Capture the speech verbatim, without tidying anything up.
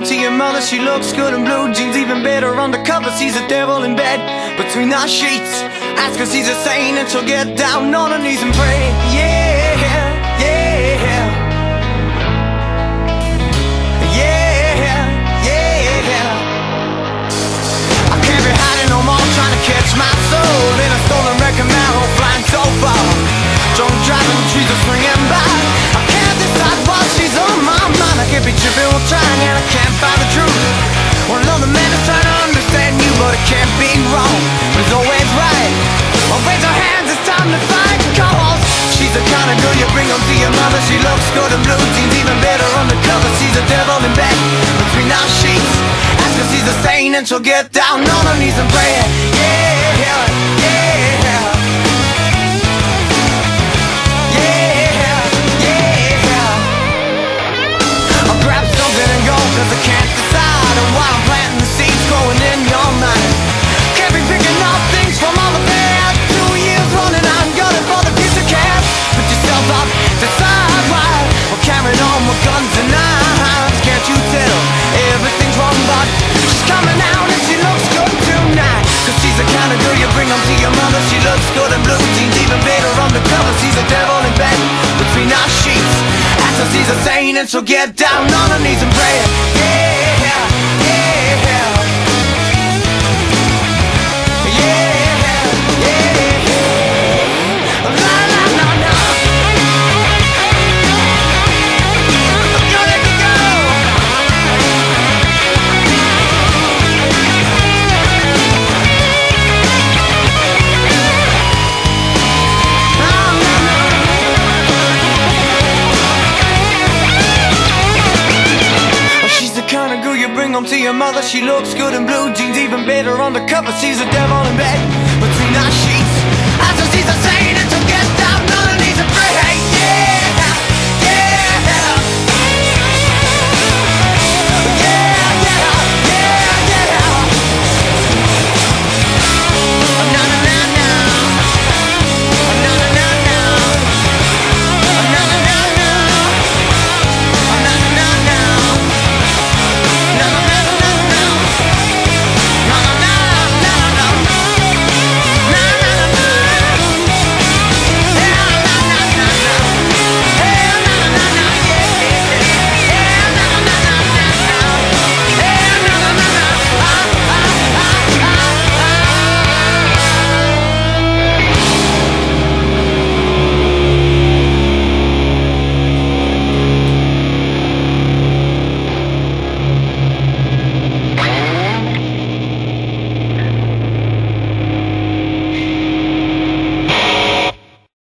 down to your mother, she looks good in blue jeans. Even better undercover, she's a devil in bed between our sheets. Ask her, she's a saint, and she'll get down on her knees and pray. Yeah, yeah. Catch my soul in a stolen record, my whole flying so far. Drunk driving, she's a swinging by. I can't decide why she's on my mind. I can't be tripping while trying, and I can't find the truth. One another man is trying to understand you, but it can't be wrong, but it's always right. Well, raise your hands, it's time to fight, cause she's the kind of girl you bring home to your mother. She looks good in blue jeans, even better undercover. She's a devil in bed between our sheets. Ask her, she's a saint, and she'll get down on her knees and pray. Yeah. Cause I can't decide on why I'm planting the seeds growing in your mind. Can't be picking up things from all the past. Two years running, I'm gunning for the piece of cash. Put yourself up, decide why we're carrying on with guns and knives. Can't you tell everything's wrong, but she's coming out and she looks good tonight. Cause she's the kind of girl you bring home to your mother. She looks good in blue jeans, even better undercover. She's a devil in bed between our sheets. So she's a saint and she'll get down on her knees and pray. Yeah, yeah, yeah, yeah, yeah. La la la la. I'm gonna go. La la la. Kind of girl you bring home to your mother. She looks good in blue jeans, even better undercover. She's a devil in bed between our sheets. I said she's a saint.